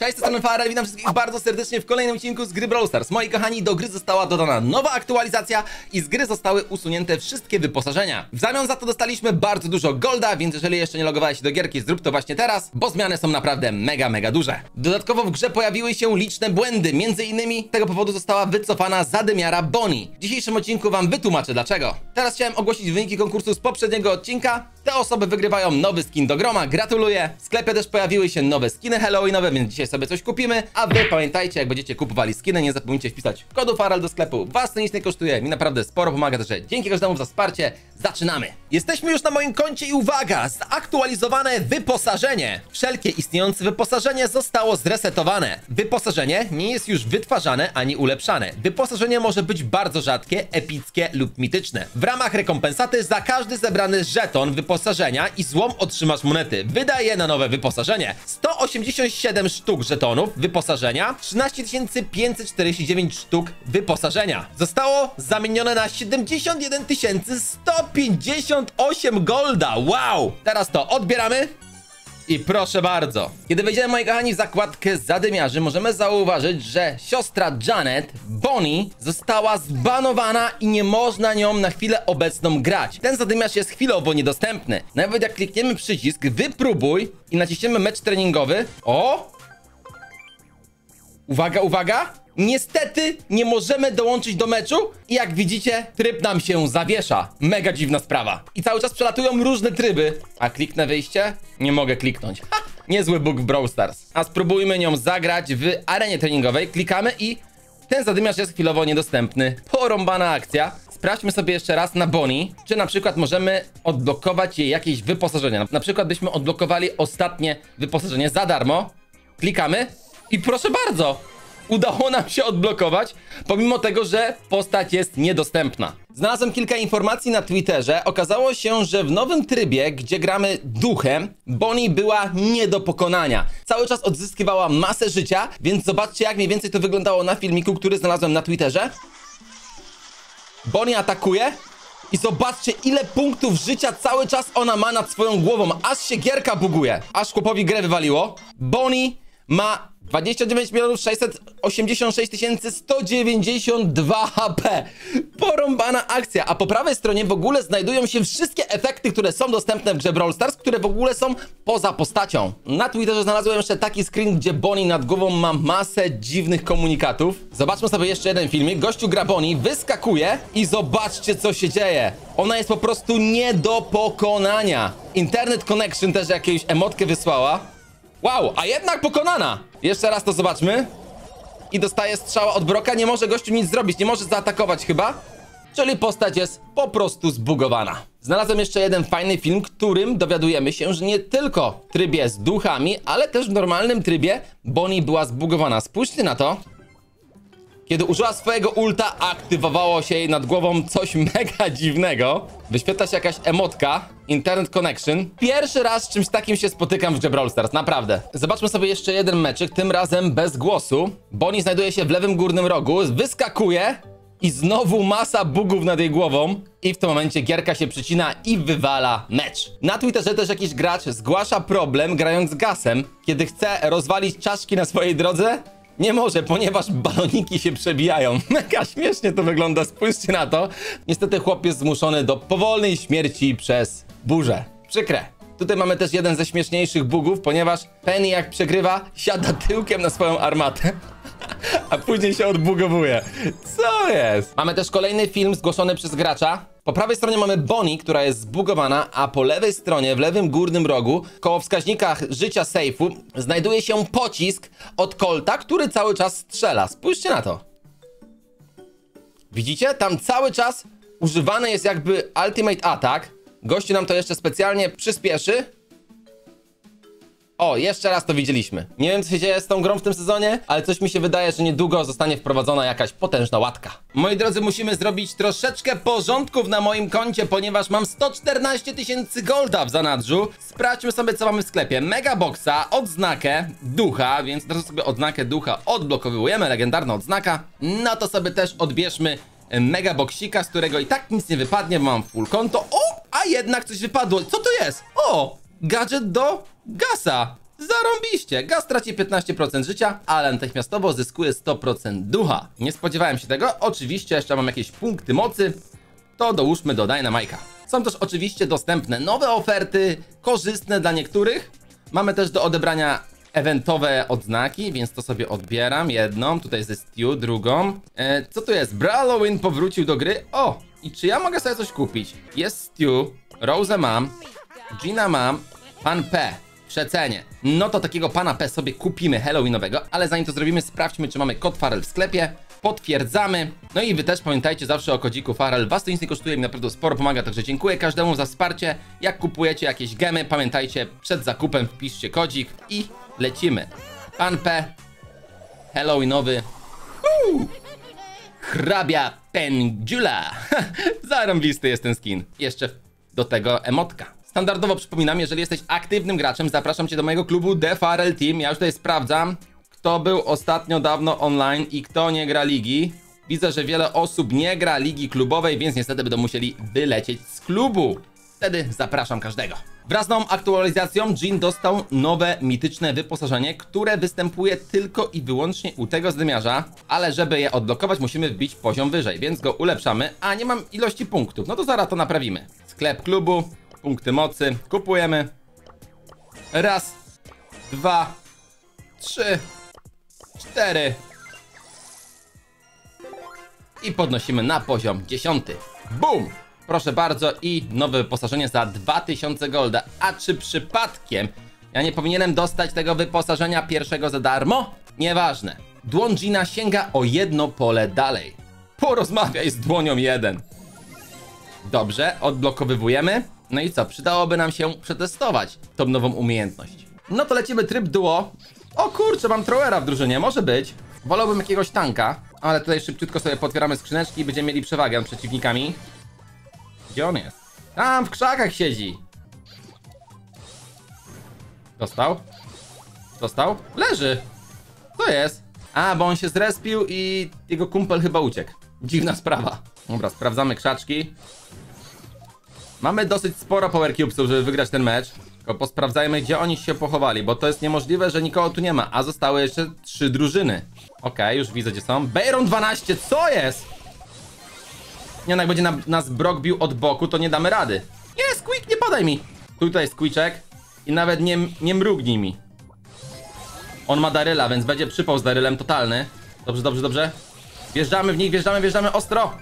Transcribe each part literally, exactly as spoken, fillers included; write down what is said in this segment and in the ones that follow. Cześć, to jestem Farel, witam wszystkich bardzo serdecznie w kolejnym odcinku z gry Brawl Stars. Moi kochani, do gry została dodana nowa aktualizacja i z gry zostały usunięte wszystkie wyposażenia. W zamian za to dostaliśmy bardzo dużo golda, więc jeżeli jeszcze nie logowałeś się do gierki, zrób to właśnie teraz, bo zmiany są naprawdę mega, mega duże. Dodatkowo w grze pojawiły się liczne błędy, między innymi z tego powodu została wycofana zadymiara Bonnie. W dzisiejszym odcinku wam wytłumaczę dlaczego. Teraz chciałem ogłosić wyniki konkursu z poprzedniego odcinka. Te osoby wygrywają nowy skin do groma, gratuluję. W sklepie też pojawiły się nowe skiny halloweenowe, więc dzisiaj sobie coś kupimy. A wy pamiętajcie, jak będziecie kupowali skiny, nie zapomnijcie wpisać kodu Farel do sklepu. Was to nic nie kosztuje, mi naprawdę sporo pomaga, także dzięki każdemu za wsparcie. Zaczynamy! Jesteśmy już na moim koncie i uwaga, zaktualizowane wyposażenie. Wszelkie istniejące wyposażenie zostało zresetowane. Wyposażenie nie jest już wytwarzane ani ulepszane. Wyposażenie może być bardzo rzadkie, epickie lub mityczne. W ramach rekompensaty za każdy zebrany żeton wyposażenia i złom otrzymasz monety. Wydaj je na nowe wyposażenie. sto osiemdziesiąt siedem sztuk żetonów wyposażenia, trzynaście tysięcy pięćset czterdzieści dziewięć sztuk wyposażenia. Zostało zamienione na siedemdziesiąt jeden tysięcy sto pięćdziesiąt osiem golda, wow! Teraz to odbieramy i proszę bardzo. Kiedy wejdziemy, moi kochani, w zakładkę zadymiarzy, możemy zauważyć, że siostra Janet, Bonnie, została zbanowana i nie można nią na chwilę obecną grać. Ten zadymiarz jest chwilowo niedostępny. Nawet jak klikniemy przycisk wypróbuj i naciśniemy mecz treningowy, o! Uwaga, uwaga! Niestety nie możemy dołączyć do meczu i jak widzicie, tryb nam się zawiesza. Mega dziwna sprawa. I cały czas przelatują różne tryby. A kliknę wyjście? Nie mogę kliknąć. Ha! Niezły bóg w Brawl Stars. A spróbujmy nią zagrać w arenie treningowej. Klikamy i ten zadymiarz jest chwilowo niedostępny. Porąbana akcja. Sprawdźmy sobie jeszcze raz na Bonnie, czy na przykład możemy odblokować jej jakieś wyposażenia. Na przykład byśmy odblokowali ostatnie wyposażenie za darmo. Klikamy i proszę bardzo. Udało nam się odblokować, pomimo tego, że postać jest niedostępna. Znalazłem kilka informacji na Twitterze. Okazało się, że w nowym trybie, gdzie gramy duchem, Bonnie była nie do pokonania. Cały czas odzyskiwała masę życia, więc zobaczcie, jak mniej więcej to wyglądało na filmiku, który znalazłem na Twitterze. Bonnie atakuje i zobaczcie, ile punktów życia cały czas ona ma nad swoją głową. Aż się gierka buguje. Aż chłopowi grę wywaliło. Bonnie ma dwadzieścia dziewięć milionów sześćset osiemdziesiąt sześć tysięcy sto dziewięćdziesiąt dwa H P. Porąbana akcja. A po prawej stronie w ogóle znajdują się wszystkie efekty, które są dostępne w grze Brawl Stars, które w ogóle są poza postacią. Na Twitterze znalazłem jeszcze taki screen, gdzie Bonnie nad głową ma masę dziwnych komunikatów. Zobaczmy sobie jeszcze jeden filmik. Gościu gra Bonnie, wyskakuje i zobaczcie, co się dzieje. Ona jest po prostu nie do pokonania. Internet Connection też jakąś emotkę wysłała. Wow, a jednak pokonana! Jeszcze raz to zobaczmy. I dostaje strzała od Brocka. Nie może gościu nic zrobić, nie może zaatakować chyba. Czyli postać jest po prostu zbugowana. Znalazłem jeszcze jeden fajny film, którym dowiadujemy się, że nie tylko w trybie z duchami, ale też w normalnym trybie Bonnie była zbugowana. Spójrzcie na to. Kiedy użyła swojego ulta, aktywowało się jej nad głową coś mega dziwnego. Wyświetla się jakaś emotka. Internet Connection. Pierwszy raz z czymś takim się spotykam w grze Brawl Stars, naprawdę. Zobaczmy sobie jeszcze jeden meczyk, tym razem bez głosu. Bonnie znajduje się w lewym górnym rogu, wyskakuje i znowu masa bugów nad jej głową. I w tym momencie gierka się przycina i wywala mecz. Na Twitterze też jakiś gracz zgłasza problem grając z Gasem. Kiedy chce rozwalić czaszki na swojej drodze, nie może, ponieważ baloniki się przebijają. Mega śmiesznie to wygląda, spójrzcie na to. Niestety chłop jest zmuszony do powolnej śmierci przez burzę. Przykre. Tutaj mamy też jeden ze śmieszniejszych bugów, ponieważ Penny jak przegrywa, siada tyłkiem na swoją armatę, a później się odbugowuje. Co jest? Mamy też kolejny film zgłoszony przez gracza. Po prawej stronie mamy Bonnie, która jest zbugowana, a po lewej stronie, w lewym górnym rogu, koło wskaźnika życia sejfu, znajduje się pocisk od Colta, który cały czas strzela. Spójrzcie na to. Widzicie? Tam cały czas używany jest jakby Ultimate Attack. Gościu nam to jeszcze specjalnie przyspieszy. O, jeszcze raz to widzieliśmy. Nie wiem, co się dzieje z tą grą w tym sezonie, ale coś mi się wydaje, że niedługo zostanie wprowadzona jakaś potężna łatka. Moi drodzy, musimy zrobić troszeczkę porządków na moim koncie, ponieważ mam sto czternaście tysięcy golda w zanadrzu. Sprawdźmy sobie, co mamy w sklepie. Megaboxa, odznakę ducha, więc teraz sobie odznakę ducha odblokowujemy, legendarna odznaka. No to sobie też odbierzmy megaboxika, z którego i tak nic nie wypadnie, bo mam full konto. O, a jednak coś wypadło. Co to jest? O, gadżet do Gasa. Zarąbiście! Gaz traci piętnaście procent życia, ale natychmiastowo zyskuje sto procent ducha. Nie spodziewałem się tego. Oczywiście jeszcze mam jakieś punkty mocy. To dołóżmy do Dynamike'a. Są też oczywiście dostępne nowe oferty, korzystne dla niektórych. Mamy też do odebrania eventowe odznaki, więc to sobie odbieram. Jedną, tutaj ze Stew, drugą. E, co tu jest? Brawlowin powrócił do gry. O! I czy ja mogę sobie coś kupić? Jest Stew, Rose mam, Gina mam, Pan P. Przecenie. No to takiego Pana P sobie kupimy Halloweenowego, ale zanim to zrobimy, sprawdźmy, czy mamy kod Farel w sklepie. Potwierdzamy. No i wy też pamiętajcie zawsze o kodziku Farel. Was to nic nie kosztuje, mi naprawdę sporo pomaga, także dziękuję każdemu za wsparcie. Jak kupujecie jakieś gemy, pamiętajcie, przed zakupem wpiszcie kodzik i lecimy. Pan P. Halloweenowy. Uuu. Hrabia Pędziula. Zarąblisty jest ten skin. Jeszcze do tego emotka. Standardowo przypominam, jeżeli jesteś aktywnym graczem, zapraszam cię do mojego klubu D F R L Team. Ja już tutaj sprawdzam, kto był ostatnio dawno online i kto nie gra ligi. Widzę, że wiele osób nie gra ligi klubowej, więc niestety będą musieli wylecieć z klubu. Wtedy zapraszam każdego. Wraz z nową aktualizacją Jean dostał nowe mityczne wyposażenie, które występuje tylko i wyłącznie u tego zdymiarza, ale żeby je odblokować, musimy wbić poziom wyżej, więc go ulepszamy, a nie mam ilości punktów. No to zaraz to naprawimy. Sklep klubu. Punkty mocy. Kupujemy. Raz, dwa, trzy, cztery. I podnosimy na poziom dziesiąty. Bum! Proszę bardzo i nowe wyposażenie za dwa tysiące golda. A czy przypadkiem ja nie powinienem dostać tego wyposażenia pierwszego za darmo? Nieważne. Dłoń Gina sięga o jedno pole dalej. Porozmawiaj z dłonią jeden. Dobrze, odblokowywujemy. No i co? Przydałoby nam się przetestować tą nową umiejętność. No to lecimy tryb duo. O kurczę, mam throwera w drużynie, może być. Wolałbym jakiegoś tanka, ale tutaj szybciutko sobie potwieramy skrzyneczki i będziemy mieli przewagę nad przeciwnikami. Gdzie on jest? Tam w krzakach siedzi. Dostał. Dostał. Leży. Co jest? A, bo on się zrespił i jego kumpel chyba uciekł. Dziwna sprawa. Dobra, sprawdzamy krzaczki. Mamy dosyć sporo power cubesów, żeby wygrać ten mecz. Tylko posprawdzajmy, gdzie oni się pochowali, bo to jest niemożliwe, że nikogo tu nie ma. A zostały jeszcze trzy drużyny. Okej, okay, już widzę, gdzie są. Bayron dwanaście, co jest? Nie, no jak będzie na, nas Brock bił od boku, to nie damy rady. Nie, Squid, nie podaj mi. Tutaj Squidczek i nawet nie, nie mrugnij mi. On ma Daryla, więc będzie przypał z Darylem totalny. Dobrze, dobrze, dobrze. Wjeżdżamy w nich, wjeżdżamy, wjeżdżamy ostro.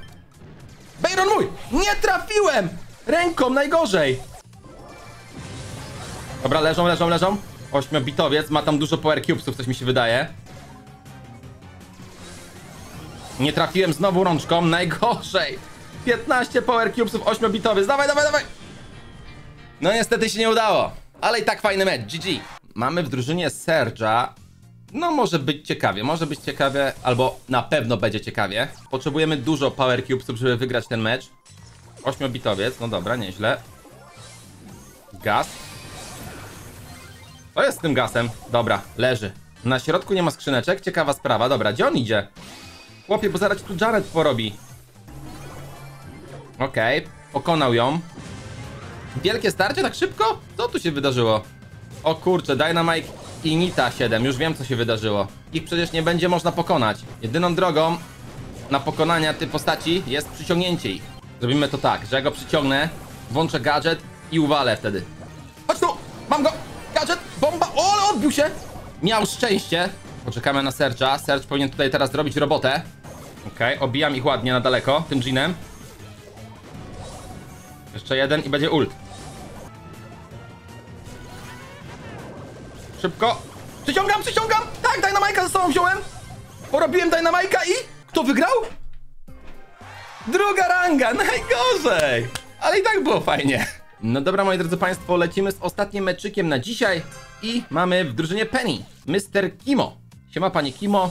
Bayron mój! Nie trafiłem! Ręką najgorzej. Dobra, leżą, leżą, leżą. Ośmiobitowiec, ma tam dużo power cubesów, coś mi się wydaje. Nie trafiłem znowu rączką, najgorzej. piętnaście power cubesów, ośmiobitowiec, dawaj, dawaj, dawaj. No niestety się nie udało, ale i tak fajny mecz, G G. Mamy w drużynie Serge'a. No może być ciekawie, może być ciekawie, albo na pewno będzie ciekawie. Potrzebujemy dużo power cubesów, żeby wygrać ten mecz. Ośmiobitowiec, no dobra, nieźle. Gaz. To jest z tym gasem. Dobra, leży. Na środku nie ma skrzyneczek, ciekawa sprawa. Dobra, gdzie on idzie? Chłopie, bo zaraz tu Janet porobi. Okej, okay, pokonał ją. Wielkie starcie, tak szybko? Co tu się wydarzyło? O kurczę, Dynamike i Nita siedem, już wiem co się wydarzyło. Ich przecież nie będzie można pokonać. Jedyną drogą na pokonania tej postaci jest przyciągnięcie ich. Zrobimy to tak, że ja go przyciągnę, włączę gadżet i uwalę wtedy. Chodź tu! Mam go! Gadżet! Bomba! O, ale odbił się! Miał szczęście. Poczekamy na Serge'a. Serge powinien tutaj teraz zrobić robotę. Okej, okay, obijam ich ładnie na daleko, tym dżinem. Jeszcze jeden i będzie ult. Szybko! Przyciągam, przyciągam! Tak, Dynamike'a ze sobą wziąłem! Porobiłem Dynamike'a i... Kto wygrał? Druga ranga, najgorzej! Ale i tak było fajnie. No dobra, moi drodzy państwo, lecimy z ostatnim meczykiem na dzisiaj. I mamy w drużynie Penny, mister Kimo. Siema, panie Kimo.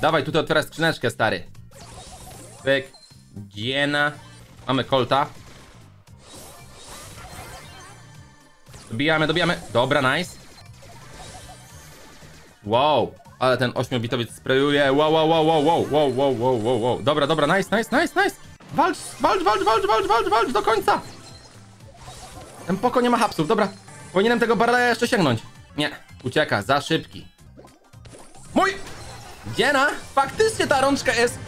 Dawaj, tutaj otwieraj skrzyneczkę, stary. Pyk, Gina. Mamy Colta. Dobijamy, dobijamy. Dobra, nice. Wow. Ale ten ośmiobitowiec sprayuje. Wow, wow, wow, wow, wow, wow, wow, wow, wow, wow. Dobra, dobra, nice, nice, nice, nice. Walcz, walcz, walcz, walcz, walcz, walcz, walcz do końca. Ten poko nie ma hapsów, dobra. Powinienem tego barrela jeszcze sięgnąć. Nie, ucieka, za szybki. Mój! Dziena! Faktycznie ta rączka jest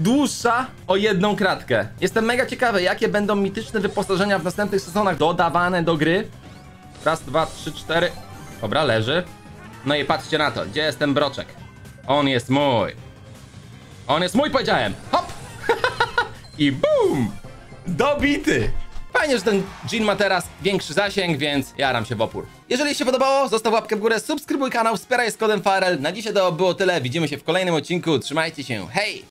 dłuższa o jedną kratkę. Jestem mega ciekawy, jakie będą mityczne wyposażenia w następnych sezonach dodawane do gry. Raz, dwa, trzy, cztery. Dobra, leży. No i patrzcie na to, gdzie jest ten broczek? On jest mój. On jest mój, powiedziałem. Hop! I boom! Dobity! Fajnie, że ten Jean ma teraz większy zasięg, więc jaram się w opór. Jeżeli się podobało, zostaw łapkę w górę, subskrybuj kanał, wspieraj z kodem Farel. Na dzisiaj to było tyle, widzimy się w kolejnym odcinku, trzymajcie się, hej!